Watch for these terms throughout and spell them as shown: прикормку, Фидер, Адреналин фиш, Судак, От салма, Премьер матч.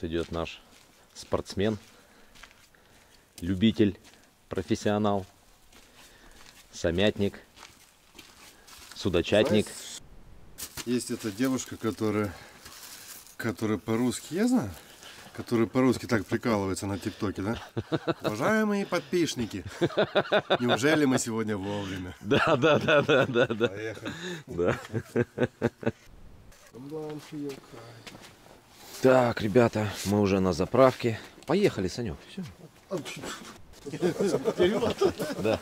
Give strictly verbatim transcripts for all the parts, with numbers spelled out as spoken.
Вот идет наш спортсмен, любитель, профессионал, самятник, судачатник. Есть эта девушка, которая, которая по-русски, я знаю, которая по-русски так прикалывается на ТикТоке, да? Уважаемые подписчики, неужели мы сегодня вовремя? Да, да, да, да, да, да. Поехали. Да. Так, ребята, мы уже на заправке. Поехали, Санек. Все. Да.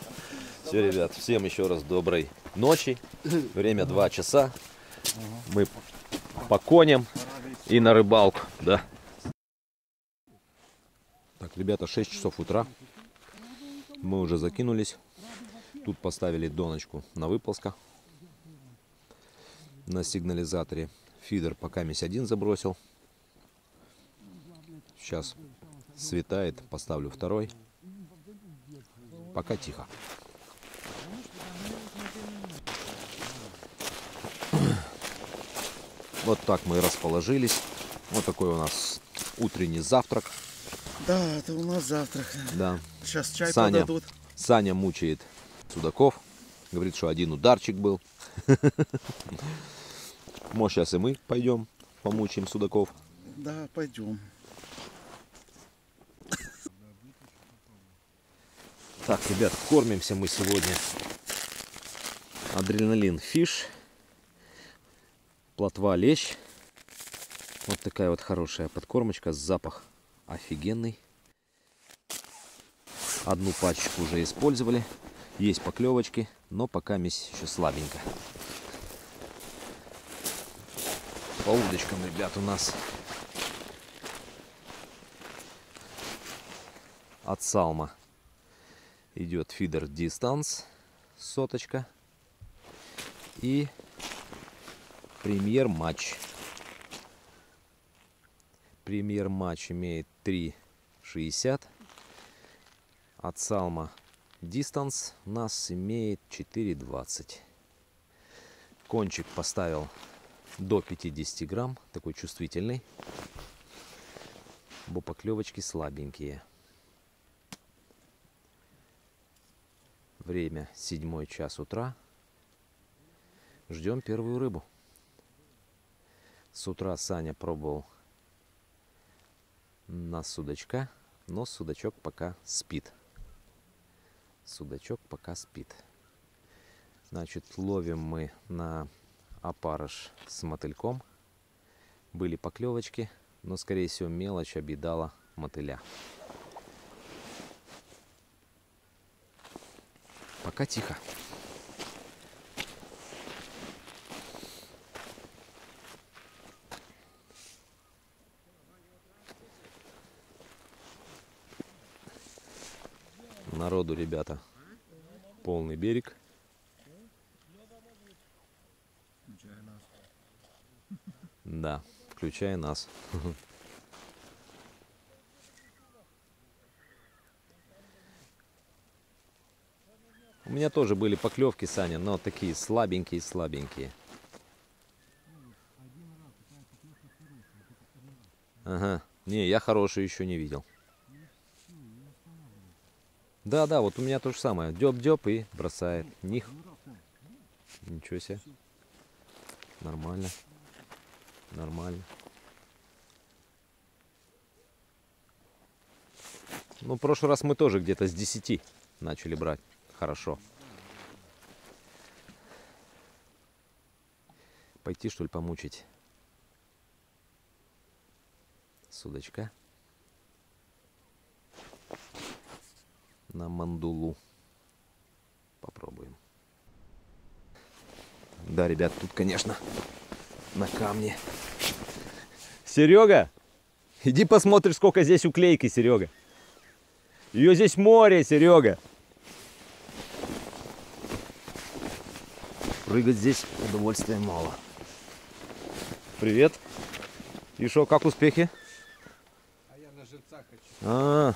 Все, ребят, всем еще раз доброй ночи. Время два часа. Мы по коням и на рыбалку. Да. Так, ребята, шесть часов утра. Мы уже закинулись. Тут поставили доночку на выползка. На сигнализаторе фидер пока месь один забросил. Сейчас светает, поставлю второй. Пока тихо. Вот так мы расположились. Вот такой у нас утренний завтрак. Да, это у нас завтрак. Да. Сейчас чай Саня, подадут. Саня мучает судаков. Говорит, что один ударчик был. Может, сейчас и мы пойдем помучаем судаков. Да, пойдем. Так, ребят, кормимся мы сегодня адреналин фиш, плотва лещ, вот такая вот хорошая подкормочка, запах офигенный, одну пачку уже использовали, есть поклевочки, но пока месть еще слабенько. По удочкам, ребят, у нас от салма. Идет фидер дистанс, соточка и премьер матч. Премьер матч имеет три шестьдесят. От салма дистанс у нас имеет четыре двадцать. Кончик поставил до пятидесяти грамм, такой чувствительный. Бо поклевочки слабенькие. Время седьмой час утра. Ждем первую рыбу. С утра Саня пробовал на судачка, но судачок пока спит. Судачок пока спит. Значит, ловим мы на опарыш с мотыльком. Были поклевочки, но, скорее всего, мелочь обидала мотыля. Пока тихо. Народу, ребята, полный берег. Да, включая нас. У меня тоже были поклевки, Саня, но такие слабенькие-слабенькие. Ага. Не, я хорошую еще не видел. Да-да, вот у меня то же самое. Дёп-дёп и бросает. Них. Ничего себе. Нормально. Нормально. Ну, в прошлый раз мы тоже где-то с десяти начали брать. Хорошо. Пойти, что ли, помучить судачка на мандулу. Попробуем. Да, ребят, тут, конечно, на камне. Серега, иди посмотри, сколько здесь уклейки, Серега. Ее здесь море, Серега. Прыгать здесь удовольствия мало. Привет. И что, как успехи? А я на живца хочу. А -а -а.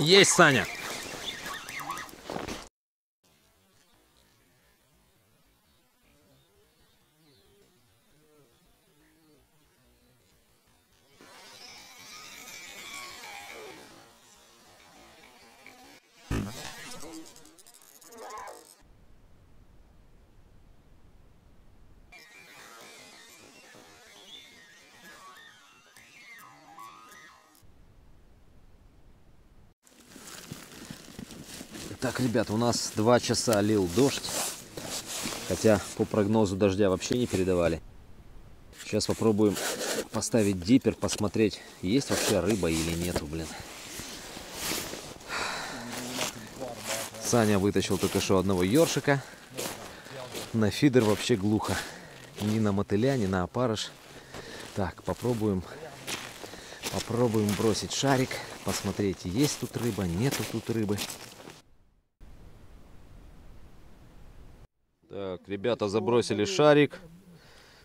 Есть, Саня. Так, ребят, у нас два часа лил дождь, хотя по прогнозу дождя вообще не передавали. Сейчас попробуем поставить диппер, посмотреть, есть вообще рыба или нету, блин. Саня вытащил только что одного ёршика. На фидер вообще глухо. Ни на мотыля, ни на опарыш. Так, попробуем, попробуем бросить шарик, посмотреть, есть тут рыба, нету тут рыбы. Так, ребята забросили шарик,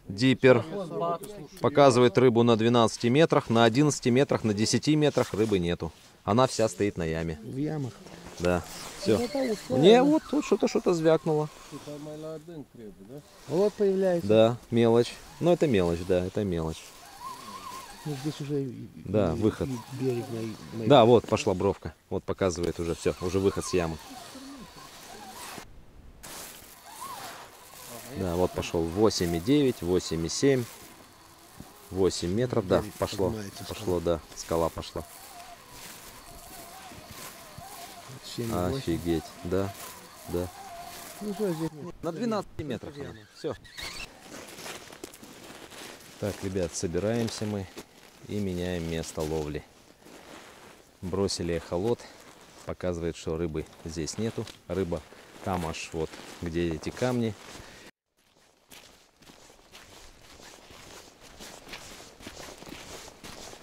диппер, показывает рыбу на двенадцати метрах, на одиннадцати метрах, на десяти метрах рыбы нету. Она вся стоит на яме. В ямах? Да, все. Не, вот тут что-то что-то звякнуло. Вот появляется. Да, мелочь. Ну это мелочь, да, это мелочь. Ну, здесь уже да, выход. Берег на, на... Да, вот пошла бровка, вот показывает уже все, уже выход с ямы. Да, вот пошел восемь и девять, восемь и семь, восемь метров, да, пошло, пошло, да, скала пошла. Офигеть, да, да. На двенадцати метрах, все. Так, ребят, собираемся мы и меняем место ловли. Бросили эхолот, показывает, что рыбы здесь нету, рыба там аж вот, где эти камни.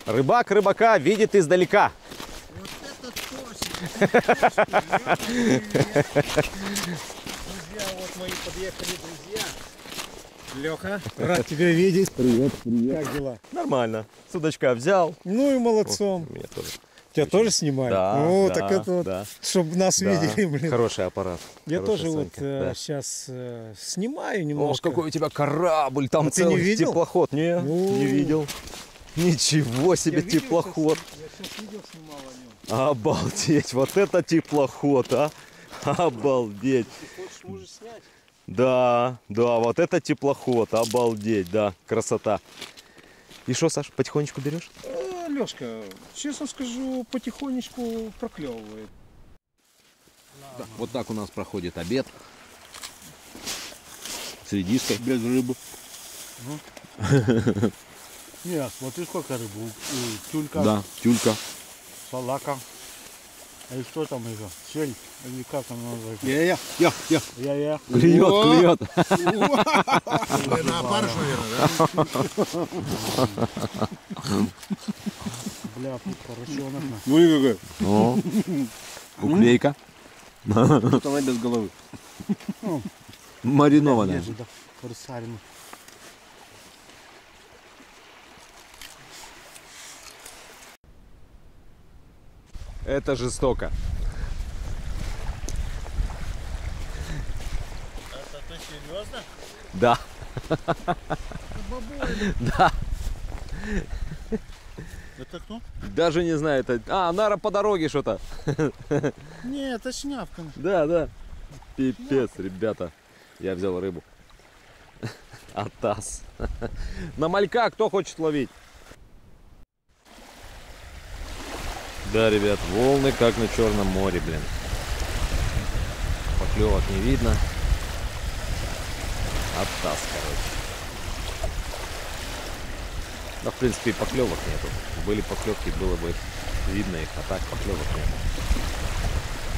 Рыбак рыбака видит издалека. Вот это точно, это точно. Друзья, вот мои подъехали друзья. Леха, рад тебя видеть. Привет, привет. Как дела? Нормально. Судачка взял. Ну и молодцом. Меня тоже. Тебя тоже снимают? Да, ну, да, так это вот, да. Чтобы нас да. видели, блин. Хороший аппарат. Я Хорошая тоже Санька. вот да. сейчас э, снимаю немножко. О, какой у тебя корабль, там а целый ты не видел? Теплоход. Не, ну... не видел. Ничего себе я теплоход! Видел, я сейчас видео снимал о нем. Обалдеть! Вот это теплоход, а! Обалдеть! Ты хочешь, можешь снять? Да, да, вот это теплоход, обалдеть, да, красота! И что, Саш, потихонечку берешь? Э, Лешка, честно скажу, потихонечку проклевывает. Да, вот так у нас проходит обед. С редиской без рыбы. Угу. Не, смотри, сколько рыбы. Тюлька. Да, тюлька. Салака. А и что там еще? Щель. Или как она называется? Я-я. Я-я. Я-я. Клюет, клюет. На опарыш, наверное, да? Бля, поросенок. Ну и какой. О, уклейка. Тут она без головы. Маринованная. Парсарина. Это жестоко. Это ты серьезно? Да. Это да. Это кто? Даже не знаю. Это... А, нара по дороге что-то. Не, это шнявка. Да, да. Пипец, шнявка. Ребята. Я взял рыбу. Атас. На малька кто хочет ловить? Да, ребят, волны как на Черном море, блин. Поклевок не видно. Оттас, короче. Да, в принципе, и поклевок нету. Были поклевки, было бы видно их, а так поклевок нету.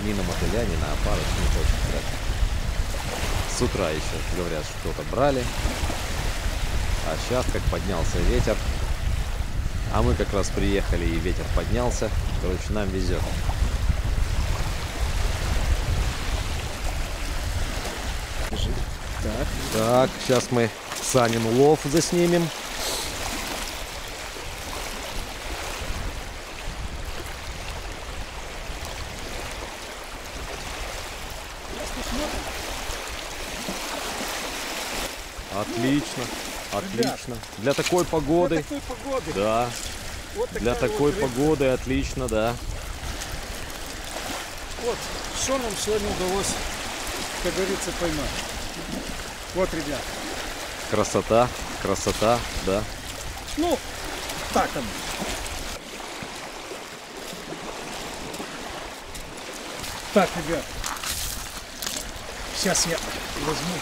Ни на мотыля, ни на опарыш, не хочет брать. С утра еще, говорят, что-то брали. А сейчас, как поднялся ветер, а мы как раз приехали и ветер поднялся. Короче, нам везет. Так, так сейчас мы Санин улов заснимем. Отлично, отлично. Для такой погоды. Для такой погоды. Да. Вот для такой вот погоды отлично, да. Вот, что нам сегодня удалось, как говорится, поймать. Вот, ребят. Красота, красота, да. Ну, так оно. Так, ребят. Сейчас я возьму.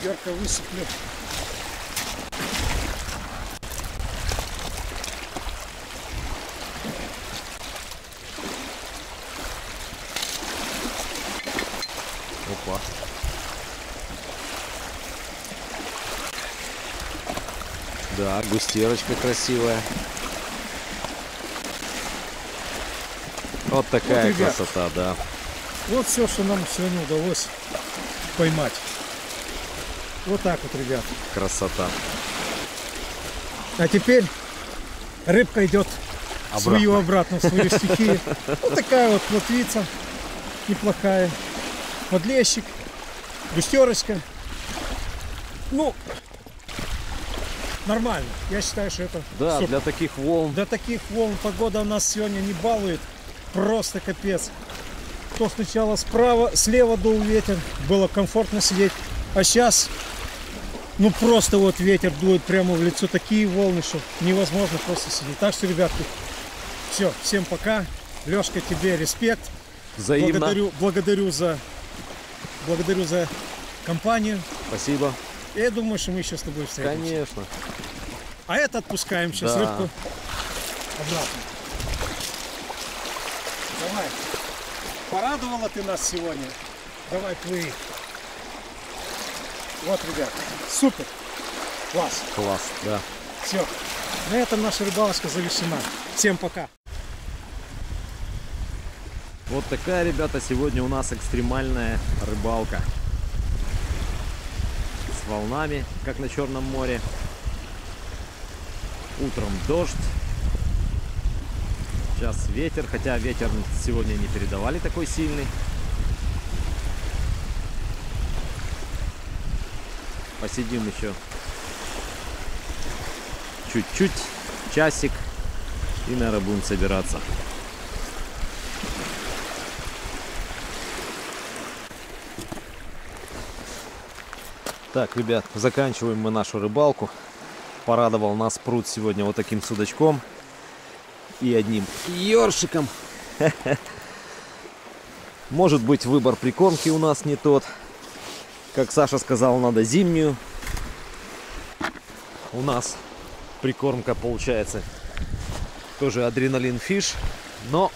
Ведерко высыплю. Опа. Да, густерочка красивая. Вот такая вот, ребят, красота, да. Вот все, что нам сегодня удалось поймать. Вот так вот, ребят. Красота. А теперь рыбка идет обратно. свою обратно, в свою стихию. Вот такая вот плотвица неплохая. Подлещик, густерочка. Ну, нормально. Я считаю, что это... Да, супер. Для таких волн. Для таких волн погода у нас сегодня не балует. Просто капец. То сначала справа, слева дул ветер, было комфортно сидеть. А сейчас, ну просто вот ветер дует прямо в лицо, такие волны, что невозможно просто сидеть. Так что, ребятки, все, всем пока. Лешка, тебе респект. Взаимно. Благодарю, благодарю за, благодарю за компанию. Спасибо. Я думаю, что мы еще с тобой встретимся. Конечно. А это отпускаем сейчас, да, рыбку обратно. Давай, порадовала ты нас сегодня. Давай плыви. Вот, ребят, супер. Класс. Класс, да. Все, на этом наша рыбалочка завершена. Всем пока. Вот такая, ребята, сегодня у нас экстремальная рыбалка. С волнами, как на Черном море. Утром дождь. Сейчас ветер, хотя ветер сегодня не передавали такой сильный. Посидим еще чуть-чуть, часик, и, наверное, будем собираться. Так, ребят, заканчиваем мы нашу рыбалку. Порадовал нас пруд сегодня вот таким судачком. И одним ёршиком. Может быть, выбор прикормки у нас не тот. Как Саша сказал, надо зимнюю. У нас прикормка получается тоже адреналин фиш, но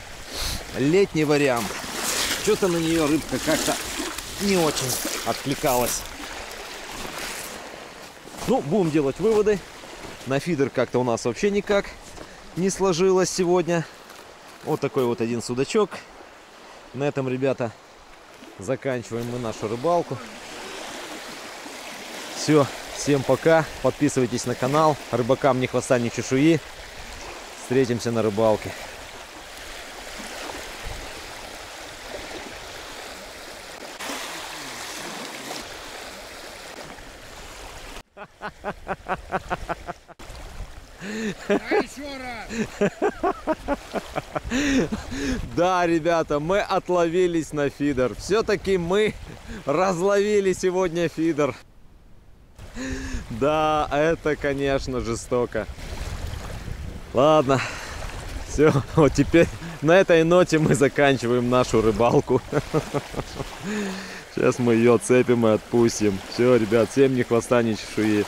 летний вариант. Что-то на нее рыбка как-то не очень откликалась. Ну, будем делать выводы. На фидер как-то у нас вообще никак не сложилось сегодня. Вот такой вот один судачок. На этом, ребята, заканчиваем мы нашу рыбалку. Все, всем пока. Подписывайтесь на канал. Рыбакам ни хвоста, ни чешуи. Встретимся на рыбалке. Да, ребята, мы отловились на фидер. Все-таки мы разловили сегодня фидер. Да, это, конечно, жестоко. Ладно, все, вот теперь на этой ноте мы заканчиваем нашу рыбалку. Сейчас мы ее отцепим и отпустим. Все, ребят, всем ни хвоста, ни чешуи.